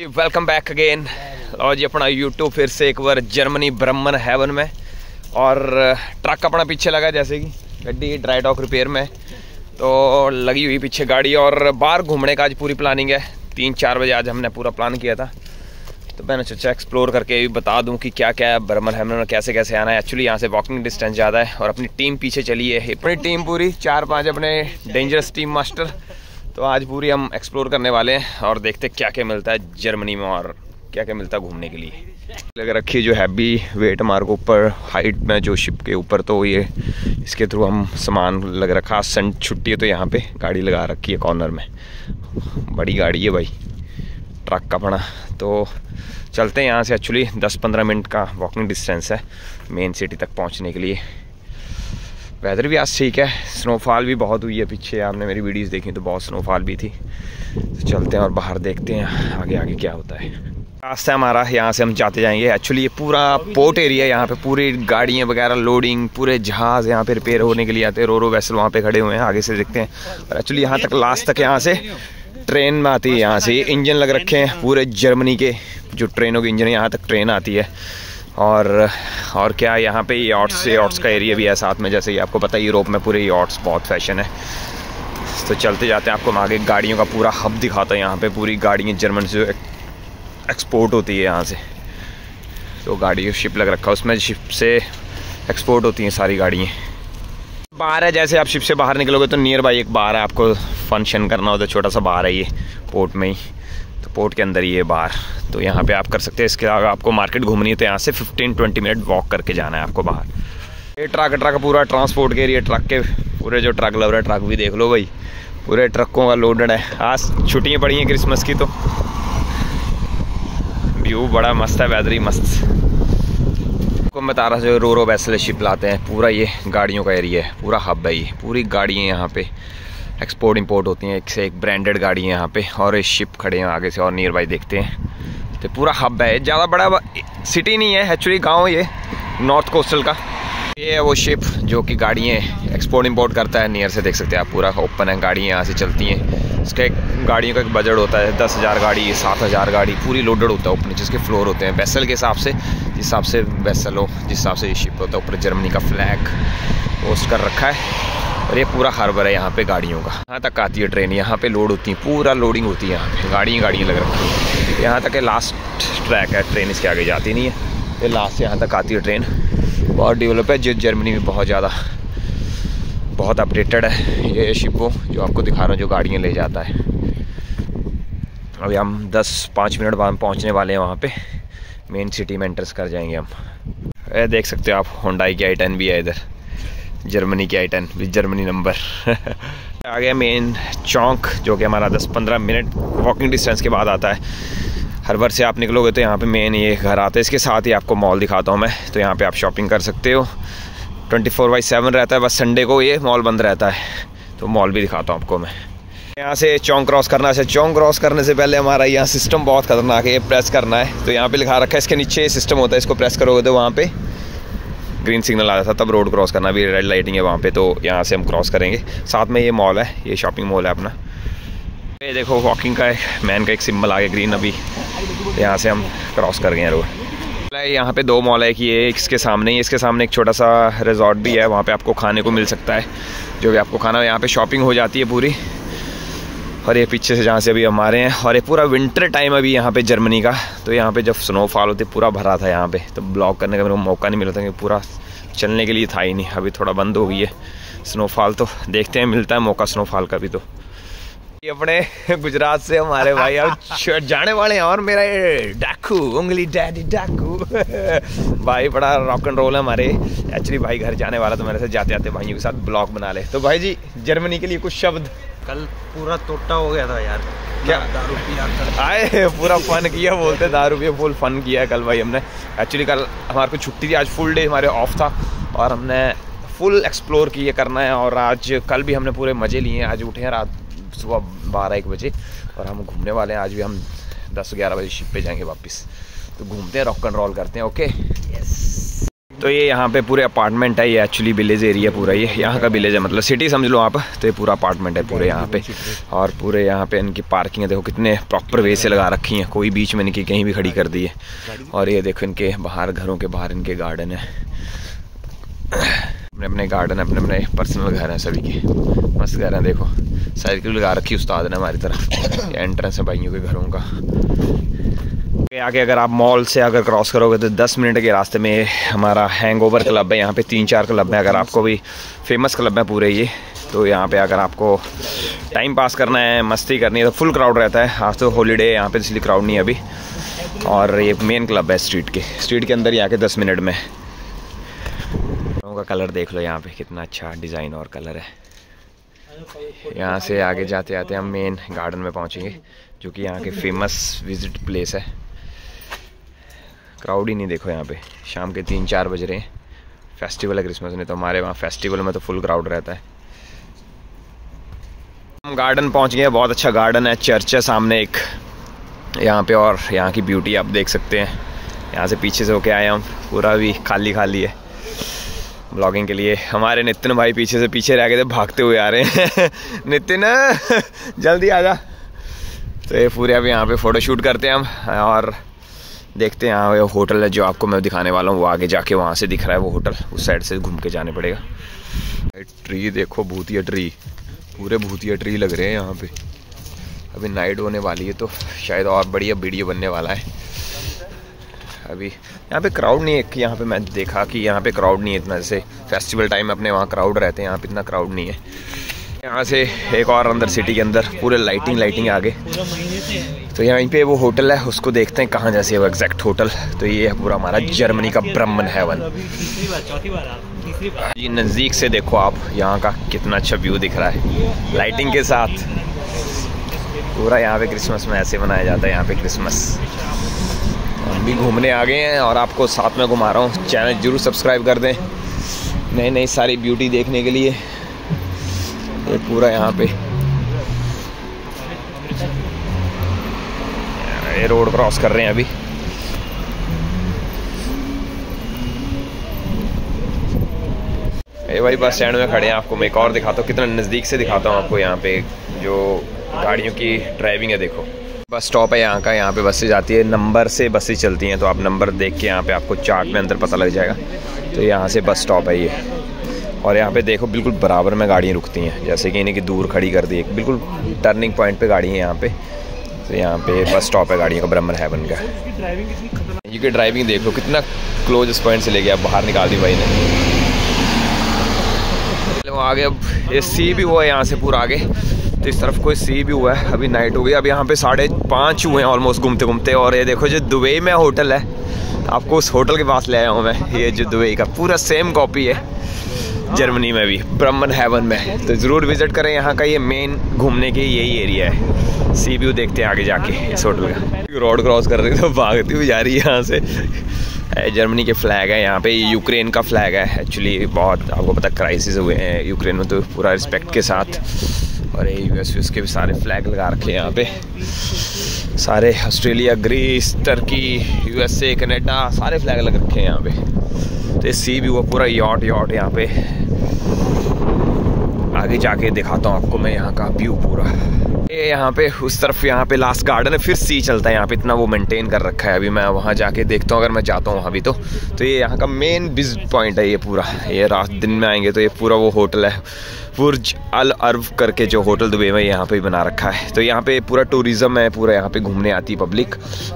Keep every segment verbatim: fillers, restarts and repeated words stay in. Welcome back again. और जी अपना YouTube फिर से एक बार जर्मनी ब्रह्मन हेवन में, और ट्रक अपना पीछे लगा जैसे कि गड्डी ड्राई डॉक रिपेयर में तो लगी हुई पीछे गाड़ी। और बाहर घूमने का आज पूरी प्लानिंग है। तीन चार बजे आज हमने पूरा प्लान किया था, तो मैंने सोचा एक्सप्लोर करके भी बता दूं कि क्या क्या है ब्रह्मन हेवन में, कैसे कैसे आना है। एक्चुअली यहाँ से वॉकिंग डिस्टेंस ज़्यादा है और अपनी टीम पीछे चली है, अपनी टीम पूरी चार पाँच अपने डेंजरस टीम मास्टर। तो आज पूरी हम एक्सप्लोर करने वाले हैं और देखते क्या क्या मिलता है जर्मनी में और क्या क्या मिलता है घूमने के लिए। लगे रखिए जो हैवी वेट हमारे को ऊपर हाइट में जो शिप के ऊपर, तो ये इसके थ्रू हम सामान लग रखा। संडे छुट्टी है तो यहाँ पे गाड़ी लगा रखी है कॉर्नर में, बड़ी गाड़ी है भाई ट्रक का अपना। तो चलते हैं यहाँ से। एक्चुअली दस पंद्रह मिनट का वॉकिंग डिस्टेंस है मेन सिटी तक पहुँचने के लिए। वेदर भी आज ठीक है, स्नोफॉल भी बहुत हुई है पीछे। आपने मेरी वीडियोस देखी तो बहुत स्नोफॉल भी थी। तो चलते हैं और बाहर देखते हैं आगे आगे क्या होता है। रास्ता हमारा यहाँ से हम जाते जाएंगे। एक्चुअली ये पूरा पोर्ट एरिया है, यहाँ पे पूरी गाड़ियाँ वगैरह लोडिंग, पूरे जहाज़ यहाँ पे रिपेयर होने के लिए आते हैं। रो रो वैसल वहाँ पे खड़े हुए हैं, आगे से देखते हैं। और एक्चुअली यहाँ तक लास्ट तक यहाँ से ट्रेन में आती है, यहाँ से इंजन लग रखे हैं पूरे जर्मनी के जो ट्रेनों के इंजन है, यहाँ तक ट्रेन आती है। और और क्या यहाँ पे यॉट्स से यॉट्स का एरिया भी है साथ में, जैसे आपको पता है यूरोप में पूरे यॉट्स बहुत फैशन है। तो चलते जाते हैं, आपको आगे गाड़ियों का पूरा हब दिखाता है। यहाँ पे पूरी गाड़ियाँ जर्मन से जो एक्सपोर्ट होती है यहाँ से, तो गाड़ियों शिप लग रखा है, उसमें शिप से एक्सपोर्ट होती हैं सारी गाड़ियाँ। बाहर है, जैसे आप शिप से बाहर निकलोगे तो नियर बाई एक बार है, आपको फंक्शन करना होता है छोटा सा बार है ये पोर्ट में ही, तो पोर्ट के अंदर ही ये बार। तो यहाँ पे आप कर सकते हैं। इसके अलावा आपको मार्केट घूमनी है तो यहाँ से पंद्रह बीस मिनट वॉक करके जाना है आपको बाहर। ये ट्रक ट्रक पूरा ट्रांसपोर्ट के लिए, ट्रक के पूरे जो ट्रक लग रहा है, ट्रक भी देख लो भाई, पूरे ट्रकों का लोडेड है। आज छुट्टियाँ पड़ी हैं क्रिसमस की, तो व्यू बड़ा मस्त है, वेदर ही मस्त। आपको मैं बता रहा जो रो रो वैसल शिप लाते हैं, पूरा ये गाड़ियों का एरिया है, पूरा हब है ये, पूरी गाड़ियाँ यहाँ पर एक्सपोर्ट इंपोर्ट होती हैं, एक से एक ब्रांडेड गाड़ी है यहाँ पे। और ये शिप खड़े हैं आगे से और नियर बाई देखते हैं। तो पूरा हब है, ज़्यादा बड़ा सिटी नहीं है एक्चुअली, गांव ये नॉर्थ कोस्टल का। ये है वो शिप जो कि गाड़ियाँ एक्सपोर्ट इंपोर्ट करता है। नियर से देख सकते हैं आप, पूरा ओपन है, गाड़ियाँ यहाँ से चलती हैं। इसका एक गाड़ियों का एक बजट होता है दस हज़ार गाड़ी, सात हज़ार गाड़ी, पूरी लोडेड होता है ऊपर, जिसके फ्लोर होते हैं वैसल के हिसाब से, जिस हिसाब से वैसल हो, जिस हिसाब से ये शिप होता है। ऊपर जर्मनी का फ्लैग होस्ट कर रखा है और ये पूरा हार्बर है यहाँ पे गाड़ियों का। यहाँ तक आती है ट्रेन, यहाँ पे लोड होती है, पूरा लोडिंग होती है यहाँ पे, गाड़ियाँ गाड़ियाँ लग रखी हैं। यहाँ तक है लास्ट ट्रैक है, ट्रेन इसके आगे जाती नहीं है, फिर लास्ट से यहाँ तक आती है ट्रेन। बहुत डेवलप है जो जर्मनी में, बहुत ज़्यादा बहुत अपडेटेड है ये शिपो जो आपको दिखा रहा हूँ, जो गाड़ियाँ ले जाता है। अभी हम दस पाँच मिनट बाद पहुँचने वाले हैं वहाँ पर, मेन सिटी में एंटर्स कर जाएँगे हम। ये देख सकते हो आप, होंडाई की आई टेन भी है इधर, जर्मनी की I ten with Germany number. आ गया मेन चौंक जो कि हमारा दस पंद्रह मिनट वॉकिंग डिस्टेंस के बाद आता है। हरबर से आप निकलोगे तो यहाँ पे मेन ये घर आता है। इसके साथ ही आपको मॉल दिखाता हूँ मैं, तो यहाँ पे आप शॉपिंग कर सकते हो, चौबीस बाई सात रहता है, बस संडे को ये मॉल बंद रहता है। तो मॉल भी दिखाता हूँ आपको मैं। यहाँ से चौंक क्रॉस करना है, चौंक क्रॉस करने से पहले हमारा यहाँ सिस्टम बहुत खतरनाक है, ये प्रेस करना है। तो यहाँ पर लिखा रखा है, इसके नीचे सिस्टम होता है, इसको प्रेस करोगे तो वहाँ पर ग्रीन सिग्नल आ जाता, तब रोड क्रॉस करना। भी रेड लाइटिंग है वहाँ पे, तो यहाँ से हम क्रॉस करेंगे। साथ में ये मॉल है, ये शॉपिंग मॉल है अपना। ये देखो वॉकिंग का एक मैन का एक सिंबल आ गया ग्रीन, अभी यहाँ से हम क्रॉस कर गए हैं रोड। यहाँ पे दो मॉल है कि ये इसके सामने ही, इसके सामने एक छोटा सा रिजॉर्ट भी है, वहाँ पर आपको खाने को मिल सकता है जो भी आपको खाना हो। यहाँ पर शॉपिंग हो जाती है पूरी। और ये पीछे से जहाँ से अभी हमारे हैं, और ये पूरा विंटर टाइम अभी यहाँ पे जर्मनी का, तो यहाँ पे जब स्नोफॉल होती पूरा भरा था यहाँ पे, तो ब्लॉग करने का मेरे को मौका नहीं मिला था क्योंकि पूरा चलने के लिए था ही नहीं। अभी थोड़ा बंद हो गई है स्नोफॉल, तो देखते हैं मिलता है मौका स्नोफॉल का भी। तो ये अपने गुजरात से हमारे भाई अब जाने वाले हैं, और मेरा ये डाकू उंगली डैडी डाकू भाई बड़ा रॉक एंड रोल है हमारे। एक्चुअली भाई घर जाने वाला, तो मेरे से जाते जाते भाइयों के साथ ब्लॉग बना ले। तो भाई जी जर्मनी के लिए कुछ शब्द। कल पूरा तोटा हो गया था यार, क्या दारू पिया आए, पूरा फन किया, बोलते दारू पिया फुल फन किया कल भाई हमने। एक्चुअली कल हमारे को छुट्टी थी, आज फुल डे हमारे ऑफ था और हमने फुल एक्सप्लोर किए करना है। और आज कल भी हमने पूरे मज़े लिए हैं। आज उठे हैं रात सुबह बारह एक बजे और हम घूमने वाले हैं। आज भी हम दस ग्यारह बजे शिप पे जाएंगे वापस, तो घूमते हैं रॉक एंड रोल करते हैं। Okay yes. तो ये यहाँ पे पूरे अपार्टमेंट है, ये एक्चुअली विलेज एरिया पूरा, ये यहाँ का विलेज है, मतलब सिटी समझ लो आप। तो ये पूरा अपार्टमेंट है पूरे यहाँ पे, और पूरे यहाँ पे इनकी पार्किंग है, देखो कितने प्रॉपर वे से लगा रखी हैं, कोई बीच में इनकी कहीं भी खड़ी कर दी है। और ये देखो इनके बाहर, घरों के बाहर इनके गार्डन है, अपने अपने गार्डन, अपने अपने पर्सनल घर हैं सभी के, मस्त घर हैं। देखो साइकिल लगा रखी उस्ताद ने हमारी तरफ, एंट्रेंस है भाइयों के घरों का। आगे अगर आप मॉल से अगर क्रॉस करोगे तो दस मिनट के रास्ते में हमारा हैंगओवर क्लब है, यहाँ पे तीन चार क्लब है, अगर आपको भी फेमस क्लब है पूरे ये। तो यहाँ पे अगर आपको टाइम पास करना है, मस्ती करनी है, तो फुल क्राउड रहता है। आज तो हॉलीडे है यहाँ पे, इसलिए क्राउड नहीं है अभी। और ये मेन क्लब है स्ट्रीट के, स्ट्रीट के अंदर ही आके दस मिनट में। लोगों का कलर देख लो यहाँ पर, कितना अच्छा डिज़ाइन और कलर है। यहाँ से आगे जाते जाते हम मेन गार्डन में पहुँचेंगे, जो कि यहाँ के फेमस विजिट प्लेस है। क्राउड ही नहीं, देखो यहाँ पे शाम के तीन चार बज रहे हैं, फेस्टिवल है क्रिसमस ने, तो हमारे वहाँ फेस्टिवल में तो फुल क्राउड रहता है। हम गार्डन पहुँच गए, बहुत अच्छा गार्डन है, चर्च है सामने एक यहाँ पे, और यहाँ की ब्यूटी आप देख सकते हैं। यहाँ से पीछे से होके आए हम, पूरा भी खाली खाली है ब्लॉगिंग के लिए। हमारे नितिन भाई पीछे से पीछे रह गए थे, भागते हुए आ रहे हैं नितिन जल्दी आ जा। तो ये पूरे अब यहाँ पे फ़ोटोशूट करते हैं हम, और देखते हैं। यहाँ होटल है जो आपको मैं दिखाने वाला हूँ, वो आगे जाके वहाँ से दिख रहा है वो होटल, उस साइड से घूम के जाने पड़ेगा। ट्री देखो, भूतिया ट्री, पूरे भूतिया ट्री लग रहे हैं यहाँ पे। अभी नाइट होने वाली है तो शायद और बढ़िया वीडियो बनने वाला है। अभी यहाँ पे क्राउड नहीं है, यहाँ पे मैं देखा कि यहाँ पे क्राउड नहीं है इतना, जैसे फेस्टिवल टाइम अपने वहाँ क्राउड रहते हैं, यहाँ पर इतना क्राउड नहीं है। यहाँ से एक और अंदर सिटी के अंदर पूरे लाइटिंग लाइटिंग आगे। तो यहीं पे वो होटल है, उसको देखते हैं कहाँ जैसे वो एग्जैक्ट होटल। तो ये है पूरा हमारा जर्मनी का ब्रम्बनहेवन। ये नज़दीक से देखो आप, यहाँ का कितना अच्छा व्यू दिख रहा है लाइटिंग के साथ पूरा। यहाँ पे क्रिसमस में ऐसे मनाया जाता है यहाँ पे क्रिसमस। हम भी घूमने आ गए हैं और आपको साथ में घुमा रहा हूँ। चैनल जरूर सब्सक्राइब कर दें नई नई सारी ब्यूटी देखने के लिए। ये पूरा यहाँ पे ये रोड क्रॉस कर रहे हैं अभी। ये भाई बस स्टैंड में खड़े हैं, आपको मैं एक और दिखाता हूँ, कितना नज़दीक से दिखाता हूँ आपको। यहाँ पे जो गाड़ियों की ड्राइविंग है देखो, बस स्टॉप है यहाँ का, यहाँ पे बसें जाती है, नंबर से बसें चलती हैं, तो आप नंबर देख के यहाँ पे आपको चार्ट में अंदर पता लग जाएगा। तो यहाँ से बस स्टॉप है ये, और यहाँ पे देखो बिल्कुल बराबर में गाड़ियाँ रुकती हैं, जैसे कि इन्हें कि दूर खड़ी कर दी है, बिल्कुल टर्निंग पॉइंट पे गाड़ी है यहाँ पे। तो यहाँ पे बस स्टॉप है गाड़ियों का ब्रम्बनहेवन का। ये की ड्राइविंग देख लो, कितना क्लोज पॉइंट से ले गया, बाहर निकाल दी भाई ने। आगे अब सी भी हुआ है यहाँ से पूरा आगे, तो इस तरफ कोई सी भी हुआ है। अभी नाइट हो गई, अब यहाँ पे साढ़े पाँच हुए हैं ऑलमोस्ट घूमते घूमते। और ये देखो जो दुबई में होटल है, आपको उस होटल के पास ले आया हूँ मैं, ये जो दुबई का पूरा सेम कॉपी है, जर्मनी में भी ब्रम्बनहेवन में। तो ज़रूर विज़िट करें यहाँ का, ये मेन घूमने के यही एरिया है। सी व्यू देखते हैं आगे जाके इस होटल का। रोड क्रॉस कर रही तो भागती हुई जा रही है यहाँ से। जर्मनी के फ्लैग है यहाँ पे, यूक्रेन का फ्लैग है एक्चुअली, बहुत आपको पता क्राइसिस हुए हैं यूक्रेन में, तो पूरा रिस्पेक्ट के साथ। और ये यू एस के भी सारे फ्लैग लगा रखे हैं यहाँ पे सारे, Australia, Greece, Turkey, U S A, Canada, सारे फ्लैग लग रखे हैं यहाँ पे। तो सी भी वो पूरा यॉट यॉट यहाँ पे। आगे जाके दिखाता हूँ आपको मैं यहाँ का व्यू पूरा। ये यहाँ पे उस तरफ यहाँ पे लास्ट गार्डन है, फिर सी चलता है यहाँ पे, इतना वो मेंटेन कर रखा है। अभी मैं वहाँ जाके देखता हूँ, अगर मैं जाता हूँ वहाँ भी तो। तो ये यहाँ का मेन विजिट पॉइंट है ये पूरा। ये रात दिन में आएंगे तो ये पूरा वो होटल है, बुर्ज अल अरब करके जो होटल दुबई में, यहाँ पे बना रखा है। तो यहाँ पे पूरा टूरिज़म है पूरा, यहाँ पे घूमने आती है पब्लिक।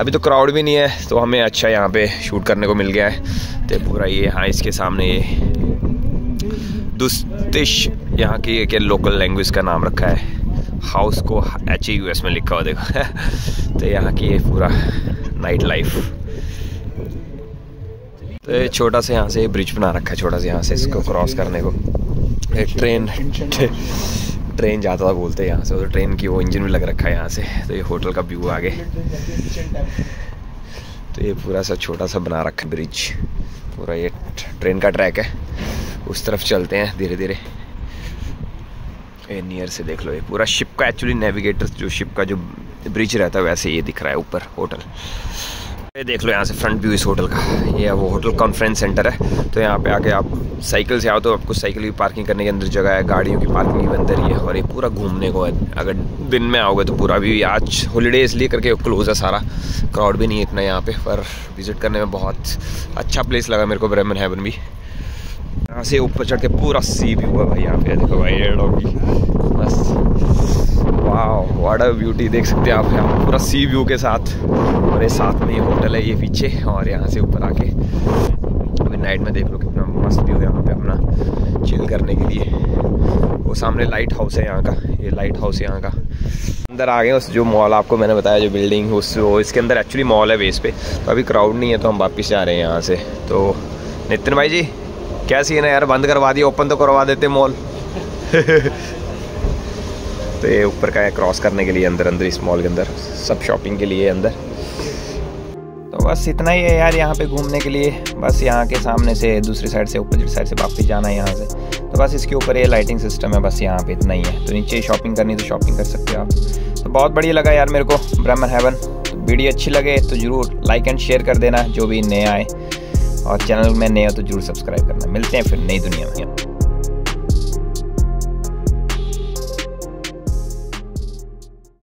अभी तो क्राउड भी नहीं है, तो हमें अच्छा यहाँ पे शूट करने को मिल गया है। तो पूरा ये यहाँ इसके सामने ये दुस्तिश यहाँ की एक लोकल लैंग्वेज का नाम रखा है, हाउस को एच यू एस में लिखा हुआ देखो। तो यहाँ की ये पूरा नाइट लाइफ। तो छोटा सा यहाँ से ब्रिज बना रखा है, छोटा सा यहाँ से इसको क्रॉस करने को। एक ट्रेन ट्रेन जाता था बोलते हैं यहाँ से, तो ट्रेन की वो इंजन भी लग रखा है यहाँ से। तो ये होटल का व्यू आगे। तो ये पूरा सा छोटा सा बना रखा है ब्रिज, पूरा ये ट्रेन का ट्रैक है, उस तरफ चलते हैं धीरे धीरे। ये नियर से देख लो, ये पूरा शिप का एक्चुअली नेविगेटर जो शिप का जो ब्रिज रहता है वैसे ये दिख रहा है ऊपर होटल। ये देख लो यहाँ से फ्रंट व्यू इस होटल का। ये वो होटल कॉन्फ्रेंस सेंटर है, तो यहाँ पे आके आप साइकिल से आओ तो आपको साइकिल की पार्किंग करने के अंदर जगह है, गाड़ियों की पार्किंग के अंदर ही है। और ये पूरा घूमने को है, अगर दिन में आओगे तो पूरा भी। आज हॉलीडे इसलिए करके क्लोज है सारा, क्राउड भी नहीं है इतना यहाँ पे, पर विज़िट करने में बहुत अच्छा प्लेस लगा मेरे को ब्रेमरहेवन भी। यहाँ से ऊपर चढ़ के पूरा सी व्यू है भाई, यहाँ पे देखो भाई एयरडॉग बस, वाह व्हाट अ ब्यूटी। देख सकते हैं आप यहाँ पूरा सी व्यू के साथ, और ये साथ में ये होटल है ये पीछे, और यहाँ से ऊपर आके अभी नाइट में देख लो कितना मस्त व्यू है यहाँ पे अपना चिल करने के लिए। वो सामने लाइट हाउस है यहाँ का, ये लाइट हाउस है यहाँ का। अंदर आ गए उस जो मॉल आपको मैंने बताया जो बिल्डिंग, उस वो इसके अंदर एक्चुअली मॉल है बेस पे। तो अभी क्राउड नहीं है तो हम वापस जा रहे हैं यहाँ से। तो नितिन भाई जी क्या सीन है यार, बंद करवा दिए, ओपन तो करवा देते मॉल। तो ये ऊपर का है क्रॉस करने के लिए, अंदर अंदर इस मॉल के अंदर सब शॉपिंग के लिए अंदर। तो बस इतना ही है यार यहाँ पे घूमने के लिए, बस यहाँ के सामने से दूसरी साइड से ऊपर साइड से वापस जाना है यहाँ से। तो बस इसके ऊपर ये लाइटिंग सिस्टम है, बस यहाँ पे इतना ही है। तो नीचे शॉपिंग करनी तो शॉपिंग कर सकते हो आप। तो बहुत बढ़िया लगा यार मेरे को ब्रेमरहेवन। तो वीडियो अच्छी लगे तो ज़रूर लाइक एंड शेयर कर देना जो भी नए आए, और चैनल में नए हो तो जरूर सब्सक्राइब करना। मिलते हैं फिर नई दुनिया में।